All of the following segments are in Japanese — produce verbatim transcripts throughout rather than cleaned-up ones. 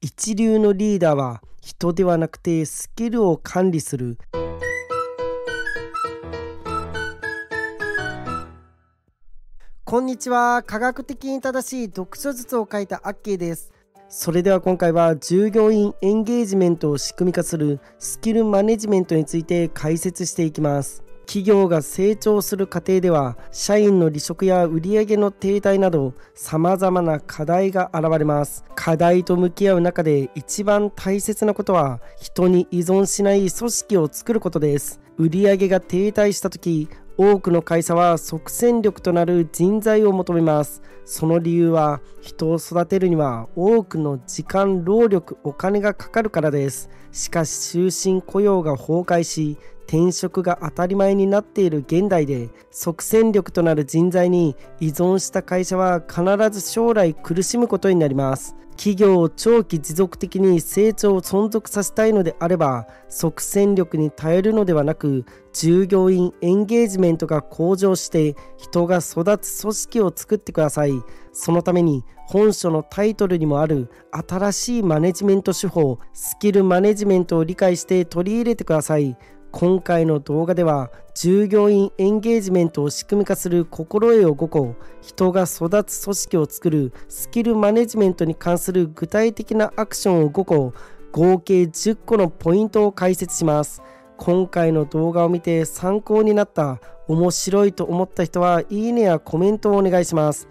一流のリーダーは人ではなくてスキルを管理する。こんにちは。科学的に正しい読書術を書いたアッキーです。それでは今回は従業員エンゲージメントを仕組み化するスキルマネジメントについて解説していきます。企業が成長する過程では、社員の離職や売上の停滞など、様々な課題が現れます。課題と向き合う中で一番大切なことは、人に依存しない組織を作ることです。売上が停滞した時、多くの会社は即戦力となる人材を求めます。その理由は、人を育てるには多くの時間、労力、お金がかかるからです。しかし終身雇用が崩壊し、転職が当たり前になっている現代で、即戦力となる人材に依存した会社は必ず将来苦しむことになります。企業を長期持続的に成長を存続させたいのであれば、即戦力に頼るのではなく、従業員エンゲージメントが向上して人が育つ組織を作ってください。そのために本書のタイトルにもある新しいマネジメント手法、スキルマネジメントを理解して取り入れてください。今回の動画では、従業員エンゲージメントを仕組み化する心得をごこ、人が育つ組織を作るスキルマネジメントに関する具体的なアクションをごこ、合計じゅっこのポイントを解説します。今回の動画を見て参考になった、面白いと思った人は、いいねやコメントをお願いします。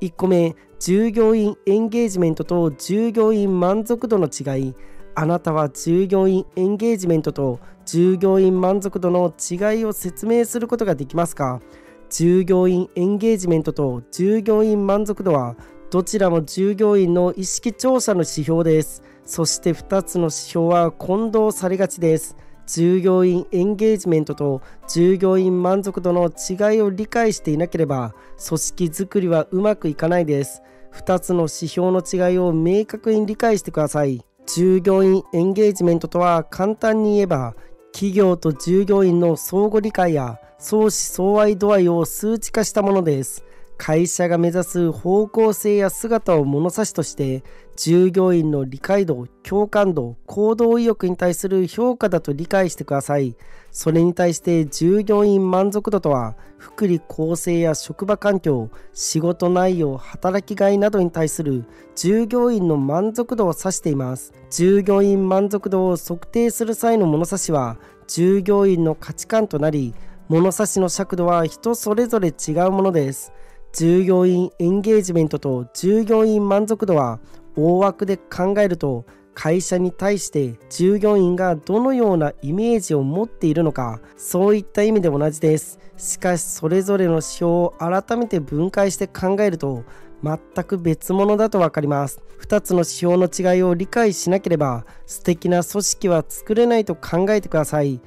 いっこめ、従業員エンゲージメントと従業員満足度の違い。あなたは従業員エンゲージメントと従業員満足度の違いを説明することができますか？従業員エンゲージメントと従業員満足度はどちらも従業員の意識調査の指標です。そしてふたつの指標は混同されがちです。従業員エンゲージメントと従業員満足度の違いを理解していなければ、組織づくりはうまくいかないです。ふたつの指標の違いを明確に理解してください。従業員エンゲージメントとは簡単に言えば、企業と従業員の相互理解や相思相愛度合いを数値化したものです。会社が目指す方向性や姿を物差しとして、従業員の理解度、共感度、行動意欲に対する評価だと理解してください。それに対して従業員満足度とは、福利厚生や職場環境、仕事内容、働きがいなどに対する従業員の満足度を指しています。従業員満足度を測定する際の物差しは、従業員の価値観となり、物差しの尺度は人それぞれ違うものです。従業員エンゲージメントと従業員満足度は大枠で考えると、会社に対して従業員がどのようなイメージを持っているのか、そういった意味で同じです。しかしそれぞれの指標を改めて分解して考えると全く別物だと分かります。ふたつの指標の違いを理解しなければ素敵な組織は作れないと考えてください。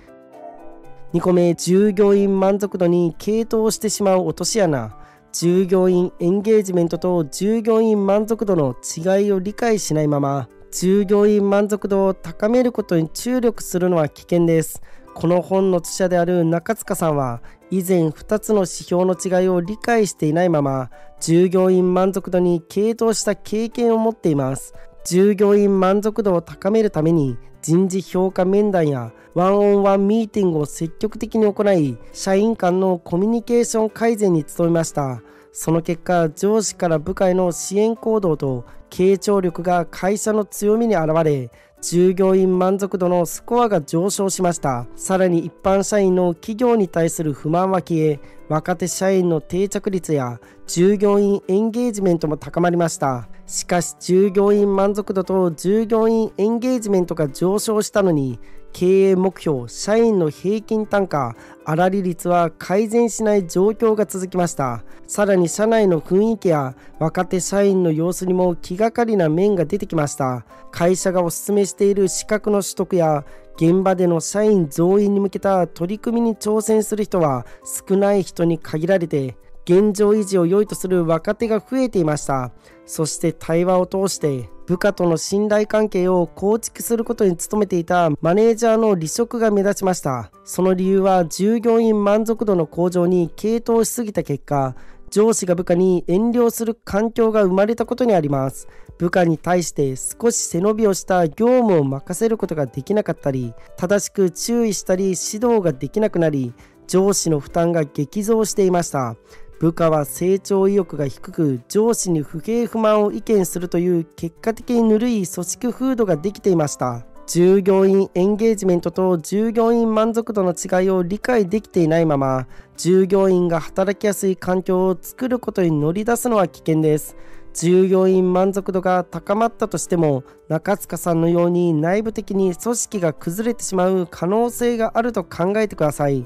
にこめ、従業員満足度に傾倒してしまう落とし穴。従業員エンゲージメントと従業員満足度の違いを理解しないまま、従業員満足度を高めることに注力するのは危険です。この本の著者である中塚さんは、以前ふたつの指標の違いを理解していないまま、従業員満足度に傾倒した経験を持っています。従業員満足度を高めるために、人事評価面談やワンオンワンミーティングを積極的に行い、社員間のコミュニケーション改善に努めました。その結果、上司から部下への支援行動と傾聴力が会社の強みに現れ、従業員満足度のスコアが上昇しました。さらに一般社員の企業に対する不満は消え、若手社員の定着率や従業員エンゲージメントも高まりました。しかし従業員満足度と従業員エンゲージメントが上昇したのに、経営目標、社員の平均単価、粗利率は改善しない状況が続きました。さらに社内の雰囲気や若手社員の様子にも気がかりな面が出てきました。会社がお勧めしている資格の取得や現場での社員増員に向けた取り組みに挑戦する人は少ない人に限られて、現状維持を良いとする若手が増えていました。そして対話を通して部下との信頼関係を構築することに努めていたマネージャーの離職が目立ちました。その理由は従業員満足度の向上に傾倒しすぎた結果、上司が部下に遠慮する環境が生まれたことにあります。部下に対して少し背伸びをした業務を任せることができなかったり、正しく注意したり指導ができなくなり、上司の負担が激増していました。部下は成長意欲が低く、上司に不平不満を意見するという結果的にぬるい組織風土ができていました。従業員エンゲージメントと従業員満足度の違いを理解できていないまま、従業員が働きやすい環境を作ることに乗り出すのは危険です。従業員満足度が高まったとしても、中塚さんのように内部的に組織が崩れてしまう可能性があると考えてください。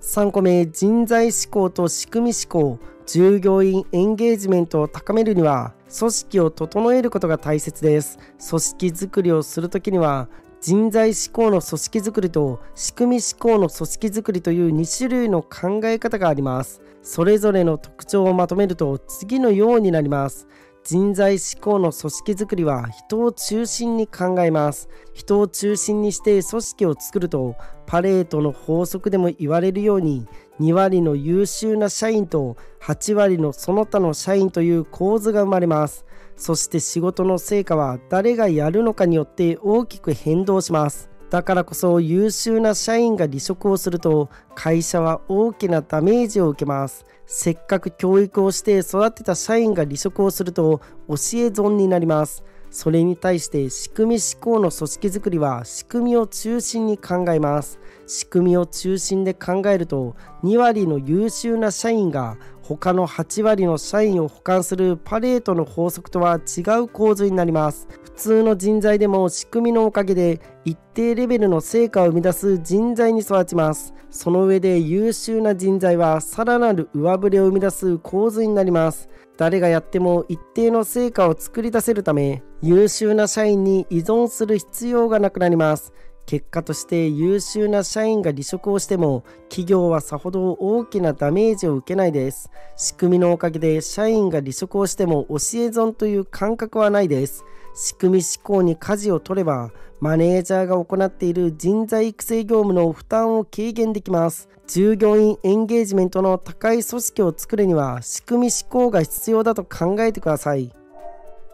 さんこめ、人材志向と仕組み志向。従業員エンゲージメントを高めるには、組織を整えることが大切です。組織づくりをするときには、人材志向の組織づくりと仕組み志向の組織づくりというにしゅるいの考え方があります。それぞれの特徴をまとめると次のようになります。人材志向の組織づくりは人を中心に考えます。人を中心にして組織を作ると、パレートの法則でも言われるように、にわりの優秀な社員とはちわりのその他の社員という構図が生まれます。そして仕事の成果は誰がやるのかによって大きく変動します。だからこそ優秀な社員が離職をすると会社は大きなダメージを受けます。せっかく教育をして育てた社員が離職をすると教え損になります。それに対して仕組み志向の組織づくりは仕組みを中心に考えます。仕組みを中心で考えるとにわりの優秀な社員が他のはちわりの社員を補完するパレートの法則とは違う構図になります。普通の人材でも仕組みのおかげで一定レベルの成果を生み出す人材に育ちます。その上で優秀な人材はさらなる上振れを生み出す構図になります。誰がやっても一定の成果を作り出せるため、優秀な社員に依存する必要がなくなります。結果として優秀な社員が離職をしても企業はさほど大きなダメージを受けないです。仕組みのおかげで社員が離職をしても教え損という感覚はないです。仕組み志向に舵を取ればマネージャーが行っている人材育成業務の負担を軽減できます。従業員エンゲージメントの高い組織を作るには仕組み志向が必要だと考えてください。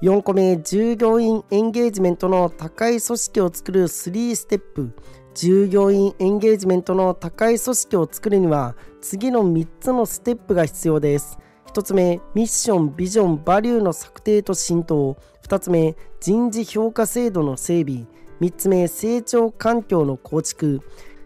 よんこめ、従業員エンゲージメントの高い組織を作るスリーステップ。従業員エンゲージメントの高い組織を作るには次のみっつのステップが必要です。ひとつめ、ミッション・ビジョン・バリューの策定と浸透。ふたつめ、人事評価制度の整備。みっつめ、成長環境の構築。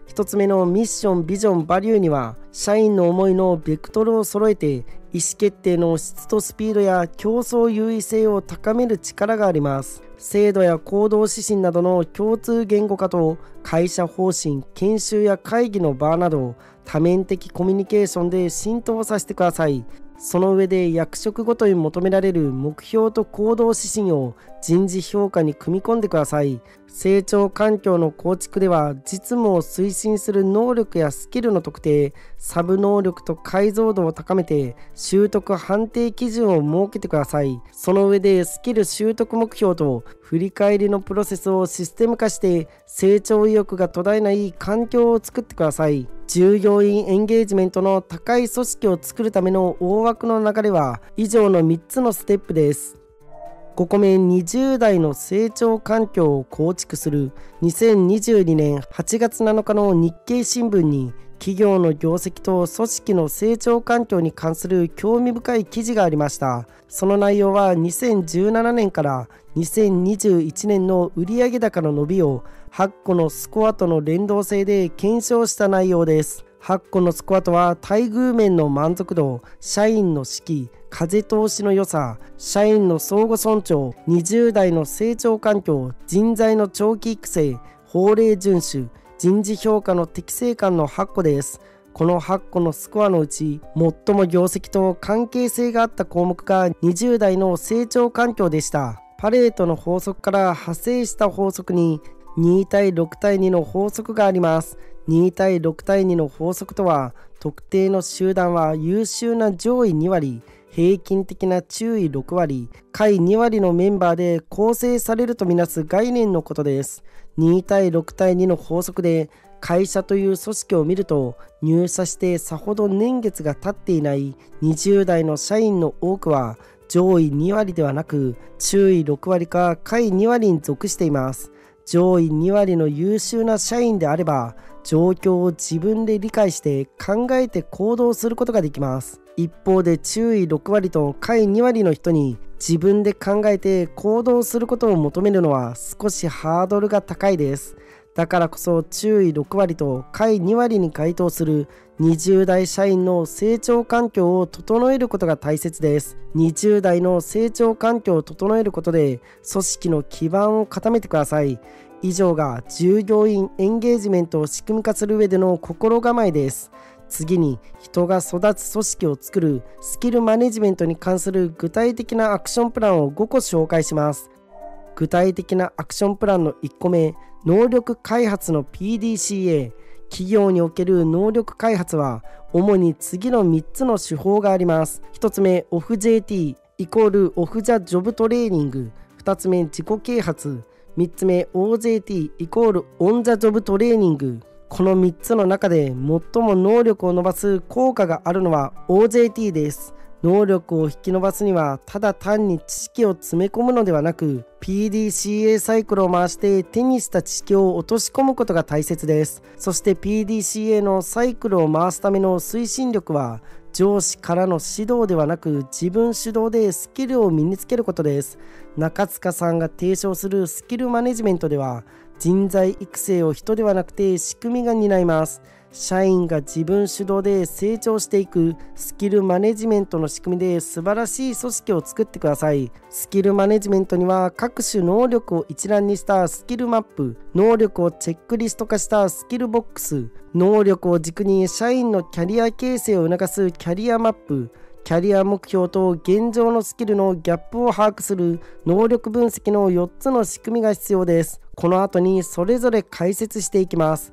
ひとつめのミッション・ビジョン・バリューには、社員の思いのベクトルを揃えて、意思決定の質とスピードや競争優位性を高める力があります。制度や行動指針などの共通言語化と、会社方針、研修や会議の場など、多面的コミュニケーションで浸透させてください。その上で役職ごとに求められる目標と行動指針を人事評価に組み込んでください。成長環境の構築では実務を推進する能力やスキルの特定、サブ能力と解像度を高めて習得判定基準を設けてください。その上でスキル習得目標と振り返りのプロセスをシステム化して成長意欲が途絶えない環境を作ってください。従業員エンゲージメントの高い組織を作るための大枠の流れは以上のみっつのステップです。ごこめ、にじゅうだいの成長環境を構築する。にせんにじゅうにねんはちがつなのかの日経新聞に企業の業績と組織の成長環境に関する興味深い記事がありました。その内容はにせんじゅうななねんからにせんにじゅういちねんの売上高の伸びをはっこのスコアとの連動性で検証した内容です。はっこのスコアとは待遇面の満足度、社員の士気、風通しの良さ、社員の相互尊重、にじゅうだいの成長環境、人材の長期育成、法令遵守、人事評価の適正感のはっこです。このはっこのスコアのうち、最も業績と関係性があった項目がにじゅうだいの成長環境でした。パレートの法則から派生した法則ににたいろくたいにの法則があります。にたいろくたいにの法則とは、特定の集団は優秀な上位にわり、平均的な中位ろくわり、下位にわりのメンバーで構成されるとみなす概念のことです。にたいろくたいにの法則で、会社という組織を見ると、入社してさほど年月が経っていないにじゅう代の社員の多くは上位に割ではなく中位ろく割か下位に割に属しています。上位に割の優秀な社員であれば、状況を自分で理解して考えて行動することができます。一方で中位ろく割と下位に割の人に自分で考えて行動することを求めるのは少しハードルが高いです。だからこそ中位ろく割と下位に割に該当するにじゅう代社員の成長環境を整えることが大切です。にじゅう代の成長環境を整えることで組織の基盤を固めてください。以上が従業員エンゲージメントを仕組み化する上での心構えです。次に、人が育つ組織を作るスキルマネジメントに関する具体的なアクションプランをご個紹介します。具体的なアクションプランのいっこめ、能力開発の ピーディーシーエー。 企業における能力開発は主に次のみっつの手法があります。ひとつめ、 オフジェーティー イコールオフ・ザ・ジョブトレーニング。ふたつめ、自己啓発。みっつめ、 オージェーティー イコールオン・ザ・ジョブトレーニング。このみっつの中で最も能力を伸ばす効果があるのは オージェーティー です。能力を引き伸ばすには、ただ単に知識を詰め込むのではなく、 ピーディーシーエー サイクルを回して手にした知識を落とし込むことが大切です。そして ピーディーシーエー のサイクルを回すための推進力は、上司からの指導ではなく自分主導でスキルを身につけることです。中塚さんが提唱するスキルマネジメントでは、人材育成を人ではなくて仕組みが担います。社員が自分主導で成長していくスキルマネジメントの仕組みで素晴らしい組織を作ってください。スキルマネジメントには各種能力を一覧にしたスキルマップ、能力をチェックリスト化したスキルボックス、能力を軸に社員のキャリア形成を促すキャリアマップ、キャリア目標と現状のスキルのギャップを把握する能力分析のよっつの仕組みが必要です。この後にそれぞれ解説していきます。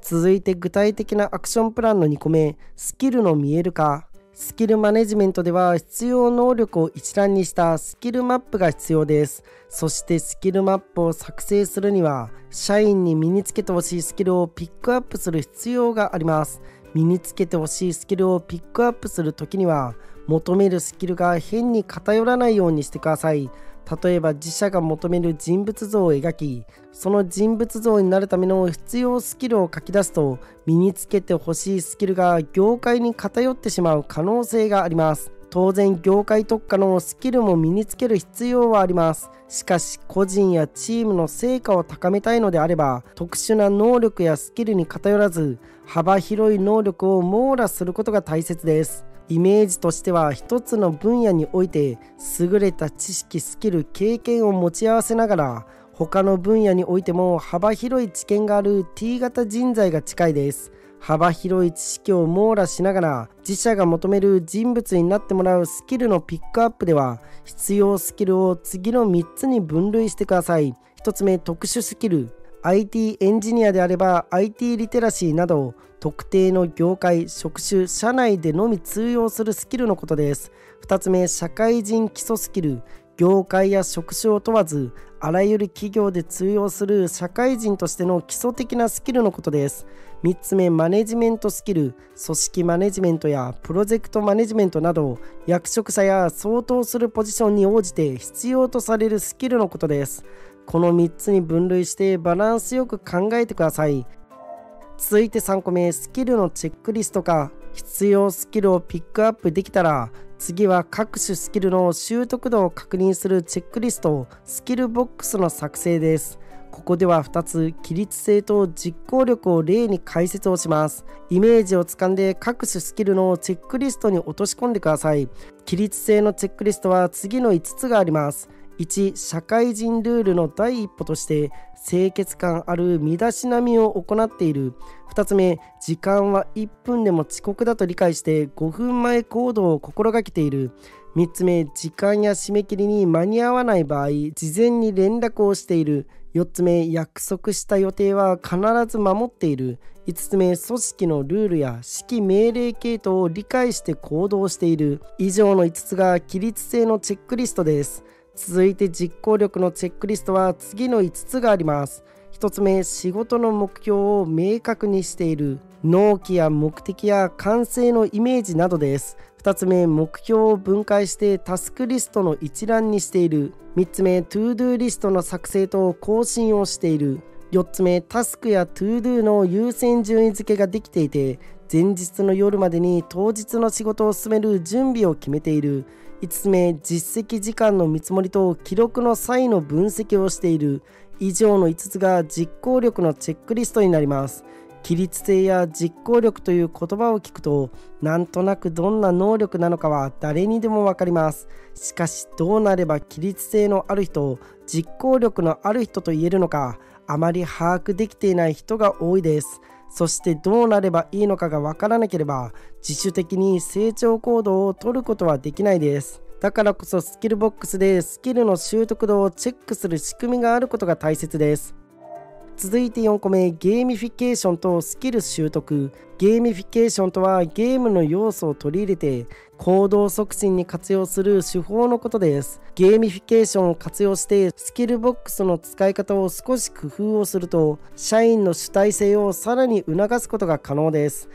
続いて具体的なアクションプランのにこめ、スキルの見える化。スキルマネジメントでは必要能力を一覧にしたスキルマップが必要です。そしてスキルマップを作成するには、社員に身につけてほしいスキルをピックアップする必要があります。身につけてほしいスキルをピックアップするときには、求めるスキルが変に偏らないようにしてください。例えば自社が求める人物像を描き、その人物像になるための必要スキルを書き出すと、身につけてほしいスキルが業界に偏ってしまう可能性があります。当然業界特化のスキルも身につける必要はあります。しかし個人やチームの成果を高めたいのであれば、特殊な能力やスキルに偏らず、幅広い能力を網羅することが大切です。イメージとしては、一つの分野において優れた知識、スキル、経験を持ち合わせながら、他の分野においても幅広い知見がある T 型人材が近いです。幅広い知識を網羅しながら、自社が求める人物になってもらうスキルのピックアップでは、必要スキルを次のみっつに分類してください。ひとつめ、特殊スキル。アイティー エンジニアであれば アイティー リテラシーなど、特定の業界、職種、社内でのみ通用するスキルのことです。ふたつめ、社会人基礎スキル。業界や職種を問わず、あらゆる企業で通用する社会人としての基礎的なスキルのことです。みっつめ、マネジメントスキル。組織マネジメントやプロジェクトマネジメントなど、役職者や相当するポジションに応じて必要とされるスキルのことです。このみっつに分類してバランスよく考えてください。続いてさんこめ、スキルのチェックリスト化。必要スキルをピックアップできたら、次は各種スキルの習得度を確認するチェックリスト、スキルボックスの作成です。ここではふたつ、規律性と実行力を例に解説をします。イメージをつかんで各種スキルのチェックリストに落とし込んでください。規律性のチェックリストは次のいつつがあります。いち、社会人ルールの第一歩として清潔感ある身だしなみを行っている。ふたつめ、時間はいっぷんでも遅刻だと理解してごふんまえ行動を心がけている。みっつめ、時間や締め切りに間に合わない場合、事前に連絡をしている。よっつめ、約束した予定は必ず守っている。いつつめ、組織のルールや指揮命令系統を理解して行動している。以上のいつつが規律性のチェックリストです。続いて実行力のチェックリストは次のいつつがあります。ひとつめ、仕事の目標を明確にしている。納期や目的や完成のイメージなどです。ふたつめ、目標を分解してタスクリストの一覧にしている。みっつめ、トゥードゥーリストの作成と更新をしている。よっつめ、タスクやトゥードゥーの優先順位付けができていて、前日の夜までに当日の仕事を進める準備を決めている。いつつめ、実績時間の見積もりと記録の際の分析をしている。以上のいつつが実行力のチェックリストになります。規律性や実行力という言葉を聞くと、なんとなくどんな能力なのかは誰にでも分かります。しかし、どうなれば規律性のある人、実行力のある人と言えるのか、あまり把握できていない人が多いです。そしてどうなればいいのかが分からなければ、自主的に成長行動を取ることはできないです。だからこそスキルボックスでスキルの習得度をチェックする仕組みがあることが大切です。続いてよんこめ、ゲーミフィケーションとスキル習得。ゲーミフィケーションとはゲームの要素を取り入れて行動促進に活用する手法のことです。ゲーミフィケーションを活用してスキルボックスの使い方を少し工夫をすると、社員の主体性をさらに促すことが可能です。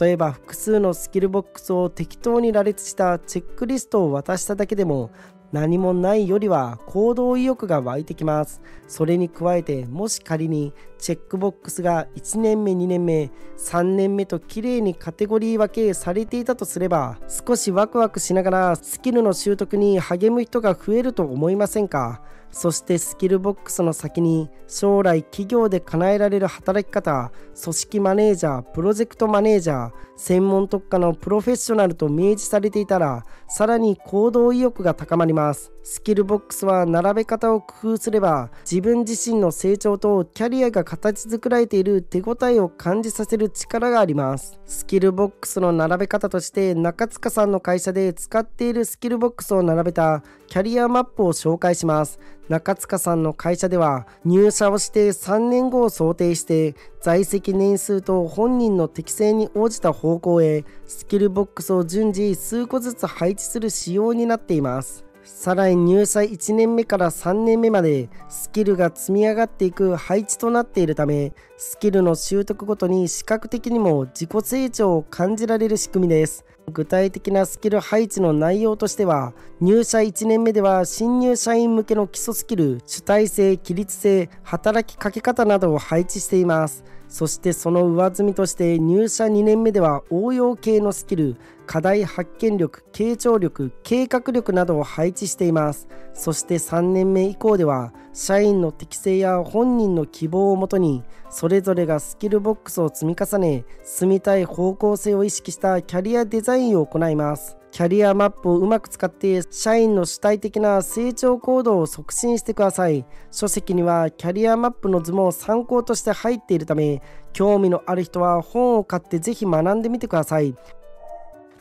例えば複数のスキルボックスを適当に羅列したチェックリストを渡しただけでも、何もないよりは行動意欲が湧いてきます。それに加えて、もし仮にチェックボックスがいちねんめ、にねんめ、さんねんめときれいにカテゴリー分けされていたとすれば、少しワクワクしながらスキルの習得に励む人が増えると思いませんか？そしてスキルボックスの先に、将来企業で叶えられる働き方、組織マネージャー、プロジェクトマネージャー、専門特化のプロフェッショナルと明示されていたら、さらに行動意欲が高まります。スキルボックスは並べ方を工夫すれば、自分自身の成長とキャリアが形作られている手応えを感じさせる力があります。スキルボックスの並べ方として、中塚さんの会社で使っているスキルボックスを並べたキャリアマップを紹介します。中塚さんの会社では、入社をしてさんねんごを想定して在籍年数と本人の適性に応じた方向へスキルボックスを順次数個ずつ配置する仕様になっています。さらに入社いちねんめからさんねんめまでスキルが積み上がっていく配置となっているため、スキルの習得ごとに視覚的にも自己成長を感じられる仕組みです。具体的なスキル配置の内容としては、入社いちねんめでは新入社員向けの基礎スキル、主体性、規律性、働きかけ方などを配置しています。そしてその上積みとして、入社にねんめでは応用系のスキル、課題発見力、傾聴力、計画力などを配置しています。そしてさんねんめ以降では、社員の適性や本人の希望をもとにそれぞれがスキルボックスを積み重ね、住みたい方向性を意識したキャリアデザインを行います。キャリアマップをうまく使って社員の主体的な成長行動を促進してください。書籍にはキャリアマップの図も参考として入っているため、興味のある人は本を買ってぜひ学んでみてください。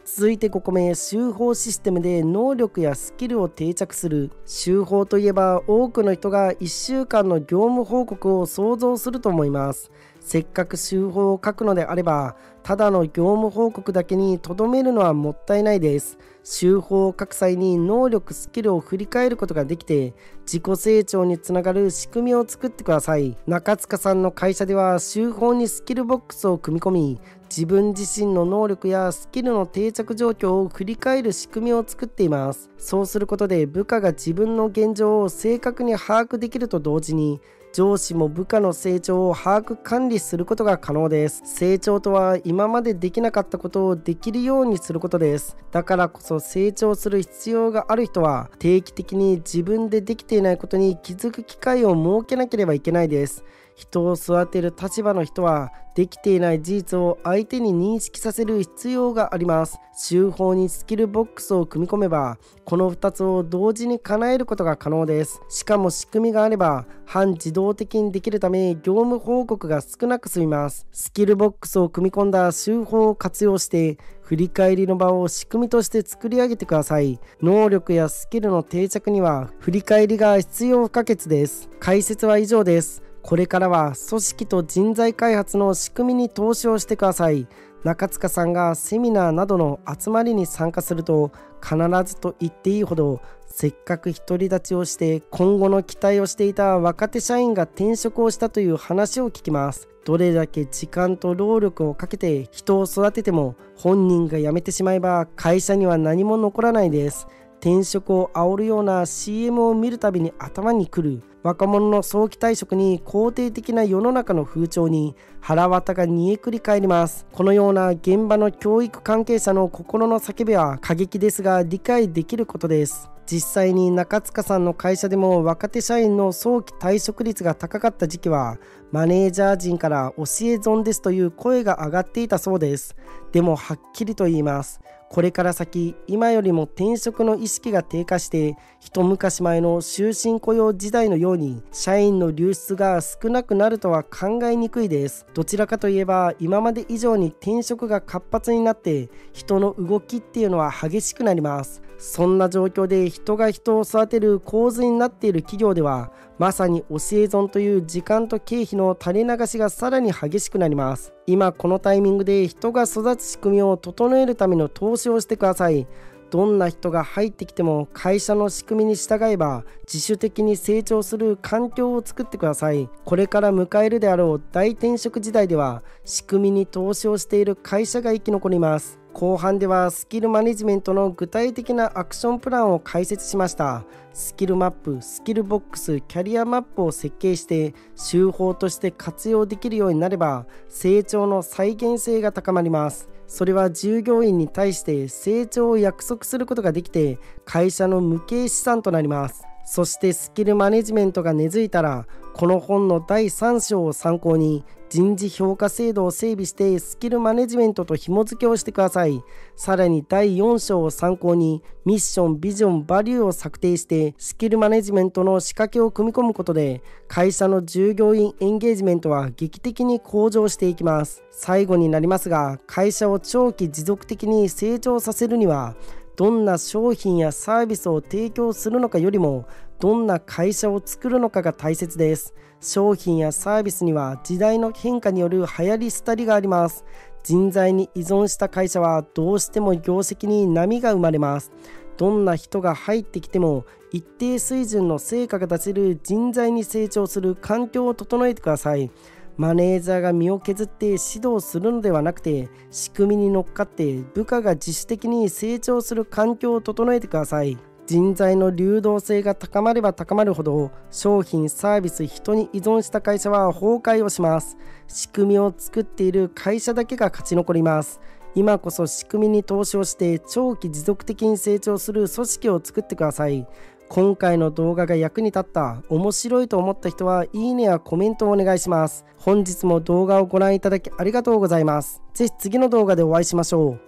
続いてごこめ、習法システムで能力やスキルを定着する。習法といえば、多くの人がいっしゅうかんの業務報告を想像すると思います。せっかく習法を書くのであれば、ただの業務報告だけにとどめるのはもったいないです。習法を書く際に能力・スキルを振り返ることができて、自己成長につながる仕組みを作ってください。中塚さんの会社では、習法にスキルボックスを組み込み、自分自身の能力やスキルの定着状況を振り返る仕組みを作っています。そうすることで、部下が自分の現状を正確に把握できると同時に、上司も部下の成長を把握管理することが可能です。成長とは、今までできなかったことをできるようにすることです。だからこそ成長する必要がある人は、定期的に自分でできていないことに気づく機会を設けなければいけないです。人を育てる立場の人は、できていない事実を相手に認識させる必要があります。習法にスキルボックスを組み込めば、このふたつを同時に叶えることが可能です。しかも仕組みがあれば半自動的にできるため、業務報告が少なく済みます。スキルボックスを組み込んだ習法を活用して、振り返りの場を仕組みとして作り上げてください。能力やスキルの定着には振り返りが必要不可欠です。解説は以上です。これからは組織と人材開発の仕組みに投資をしてください。中塚さんがセミナーなどの集まりに参加すると、必ずと言っていいほどせっかく独り立ちをして今後の期待をしていた若手社員が転職をしたという話を聞きます。どれだけ時間と労力をかけて人を育てても、本人が辞めてしまえば会社には何も残らないです。転職を煽るような シーエム を見るたびに頭にくる若者の早期退職に肯定的な世の中の風潮に腹渡が煮えくり返ります。このような現場の教育関係者の心の叫びは過激ですが理解できることです。実際に中塚さんの会社でも若手社員の早期退職率が高かった時期は、マネージャー陣から教え損ですという声が上がっていたそうです。でもはっきりと言います。これから先、今よりも転職の意識が低下して、一昔前の終身雇用時代のように、社員の流出が少なくなるとは考えにくいです。どちらかといえば、今まで以上に転職が活発になって、人の動きっていうのは激しくなります。そんな状況で人が人を育てる構図になっている企業では、まさに教え損という時間と経費の垂れ流しがさらに激しくなります。今このタイミングで人が育つ仕組みを整えるための投資をしてください。どんな人が入ってきても会社の仕組みに従えば自主的に成長する環境を作ってください。これから迎えるであろう大転職時代では、仕組みに投資をしている会社が生き残ります。後半ではスキルマネジメントの具体的なアクションプランを解説しました。スキルマップ、スキルボックス、キャリアマップを設計して、手法として活用できるようになれば、成長の再現性が高まります。それは従業員に対して成長を約束することができて、会社の無形資産となります。そしてスキルマネジメントが根付いたら、この本のだいさん章を参考に、人事評価制度を整備してスキルマネジメントと紐付けをしてください。さらにだいよん章を参考にミッション、ビジョン、バリューを策定してスキルマネジメントの仕掛けを組み込むことで、会社の従業員エンゲージメントは劇的に向上していきます。最後になりますが、会社を長期持続的に成長させるには、どんな商品やサービスを提供するのかよりも、どんな会社を作るのかが大切です。商品やサービスには時代の変化による流行り廃りがあります。人材に依存した会社はどうしても業績に波が生まれます。どんな人が入ってきても一定水準の成果が出せる人材に成長する環境を整えてください。マネージャーが身を削って指導するのではなくて、仕組みに乗っかって部下が自主的に成長する環境を整えてください。人材の流動性が高まれば高まるほど、商品、サービス、人に依存した会社は崩壊をします。仕組みを作っている会社だけが勝ち残ります。今こそ仕組みに投資をして長期持続的に成長する組織を作ってください。今回の動画が役に立った、面白いと思った人はいいねやコメントをお願いします。本日も動画をご覧いただきありがとうございます。ぜひ次の動画でお会いしましょう。